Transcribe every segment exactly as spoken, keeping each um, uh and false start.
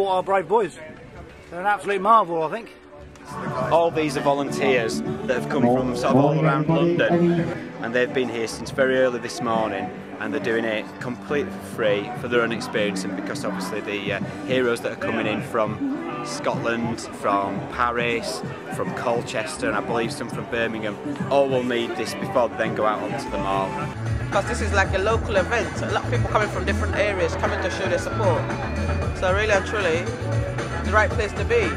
support our brave boys. They're an absolute marvel, I think. All these are volunteers that have come from sort of all around London, and they've been here since very early this morning, and they're doing it completely for free for their own experience, and because obviously the uh, heroes that are coming in from Scotland, from Paris, from Colchester, and I believe some from Birmingham, all will need this before they then go out onto the mall. Because this is like a local event, a lot of people coming from different areas coming to show their support, so really and truly the right place to be.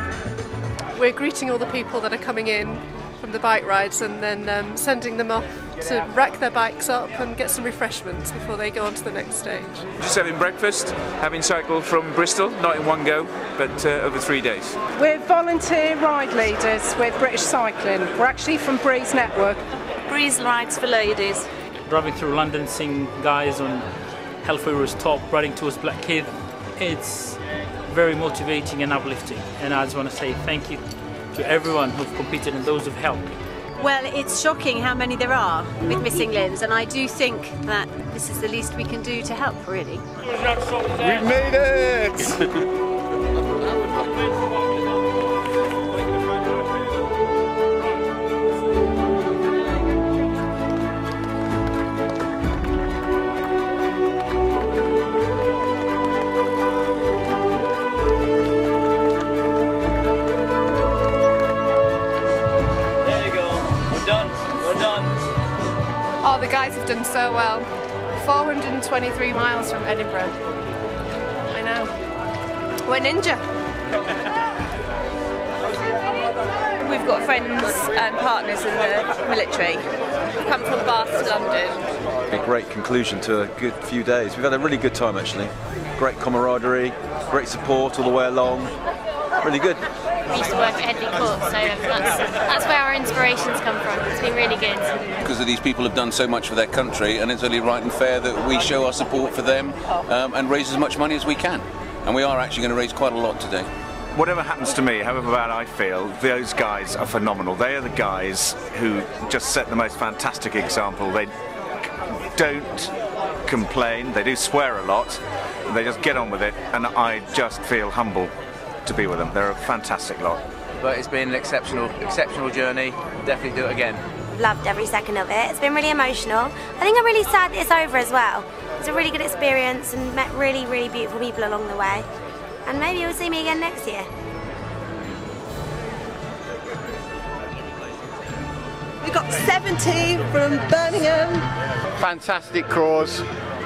We're greeting all the people that are coming in from the bike rides, and then um, sending them off to rack their bikes up and get some refreshments before they go on to the next stage. Just having breakfast, having cycled from Bristol, not in one go, but uh, over three days. We're volunteer ride leaders with British Cycling. We're actually from Breeze Network. Breeze Rides for Ladies. Driving through London, seeing guys on Help for Heroes top, riding towards Black Heath. It's very motivating and uplifting, and I just want to say thank you to everyone who've competed and those who've helped. Well, it's shocking how many there are with missing limbs, and I do think that this is the least we can do to help, really. We've made it! Oh, the guys have done so well. four hundred twenty-three miles from Edinburgh. I know. We're ninja. We've got friends and partners in the military. We've come from Bath to London. A great conclusion to a good few days. We've had a really good time, actually. Great camaraderie, great support all the way along. Really good. We used to work at Headley Court, so that's, that's where our inspirations come from. It's been really good. Because these people have done so much for their country, and it's only right and fair that we show our support for them um, and raise as much money as we can. And we are actually going to raise quite a lot today. Whatever happens to me, however bad I feel, those guys are phenomenal. They are the guys who just set the most fantastic example. They don't complain, they do swear a lot, they just get on with it, and I just feel humble to be with them. They're a fantastic lot. But it's been an exceptional, exceptional journey. Definitely do it again. I've loved every second of it. It's been really emotional. I think I'm really sad that it's over as well. It's a really good experience, and met really, really beautiful people along the way. And maybe you'll see me again next year. We got seventy from Birmingham. Fantastic cause.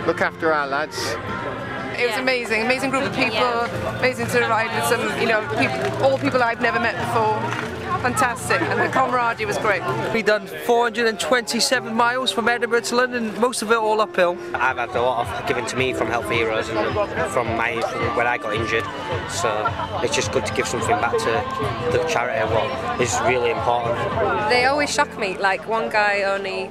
Look after our lads. It was amazing, amazing group of people, amazing to ride with some, you know, people, all people I've never met before. Fantastic, and the camaraderie was great. We've done four hundred twenty-seven miles from Edinburgh to London, most of it all uphill. I've had a lot of given to me from Help for Heroes and from my from where I got injured, so it's just good to give something back to the charity, what is really important. They always shock me, like one guy only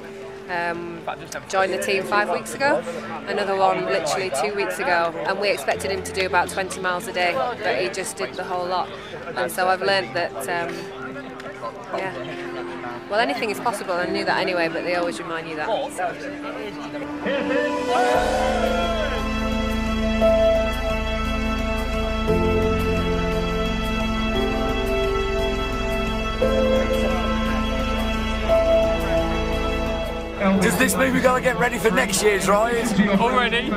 Um, joined the team five weeks ago, another one literally two weeks ago, and we expected him to do about twenty miles a day, but he just did the whole lot. And so I've learnt that, um, yeah, well, anything is possible. I knew that anyway, but they always remind you that. Does this mean we gotta get ready for next year's ride? Already?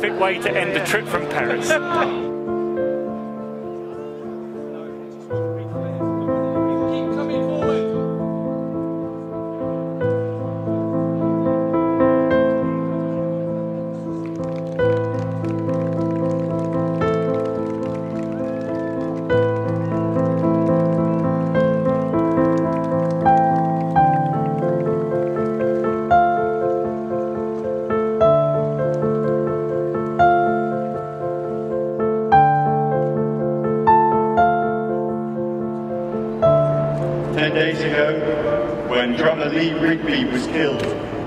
perfect way to end a trip from Paris.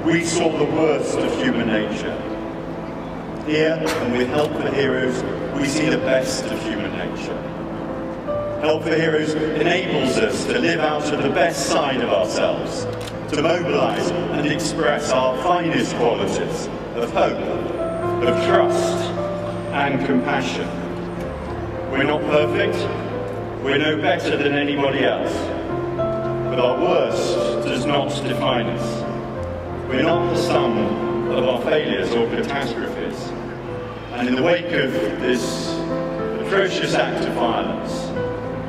We saw the worst of human nature. Here, and with Help for Heroes, we see the best of human nature. Help for Heroes enables us to live out of the best side of ourselves, to mobilize and express our finest qualities of hope, of trust, and compassion. We're not perfect, we're no better than anybody else, but our worst does not define us. We're not the sum of our failures or catastrophes. And in the wake of this atrocious act of violence,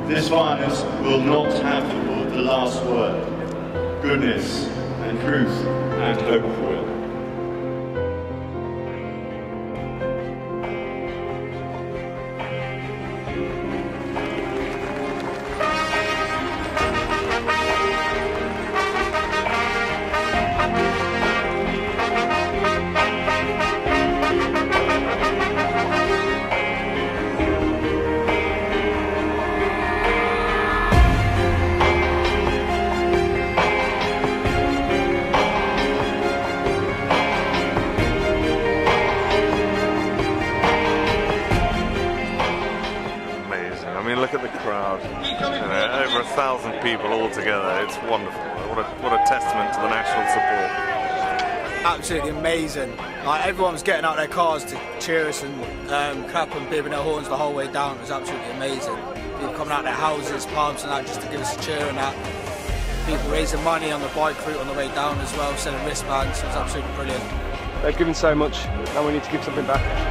this violence will not have the last word. Goodness and truth and hope will. Absolutely amazing. Like, everyone was getting out their cars to cheer us and um, clap and beeping their horns the whole way down. It was absolutely amazing. People coming out their houses, pubs and that, just to give us a cheer and that. People raising money on the bike route on the way down as well, selling wristbands. It was absolutely brilliant. They've given so much, and we need to give something back.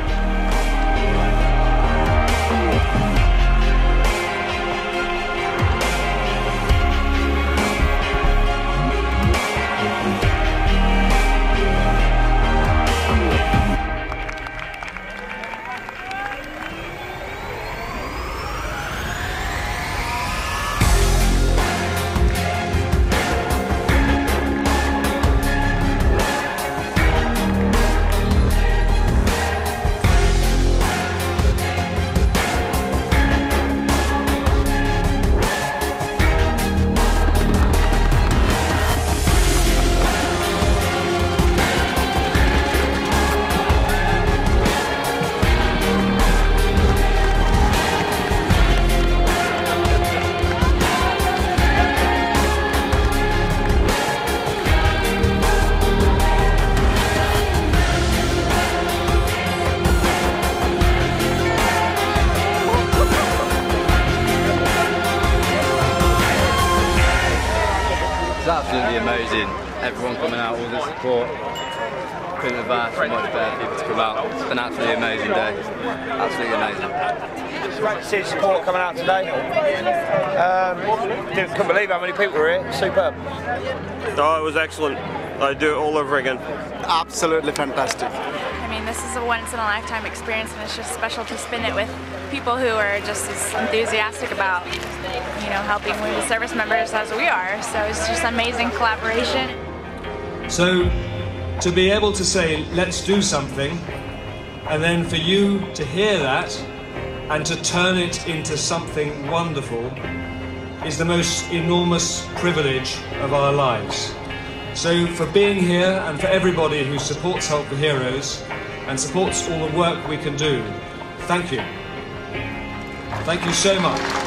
Everyone coming out, all the support. Couldn't have asked for much better people to come out. It's been an absolutely amazing day. Absolutely amazing. It's great to see the support coming out today. Um, didn't, couldn't believe how many people were here. Superb. Oh, it was excellent. I'd do it all over again. Absolutely fantastic. I mean, this is a once-in-a-lifetime experience, and it's just special to spend it with people who are just as enthusiastic about, you know, helping wounded service members as we are. So it's just amazing collaboration. So to be able to say, let's do something, and then for you to hear that and to turn it into something wonderful is the most enormous privilege of our lives. So for being here and for everybody who supports Help for Heroes and supports all the work we can do, thank you. Thank you so much.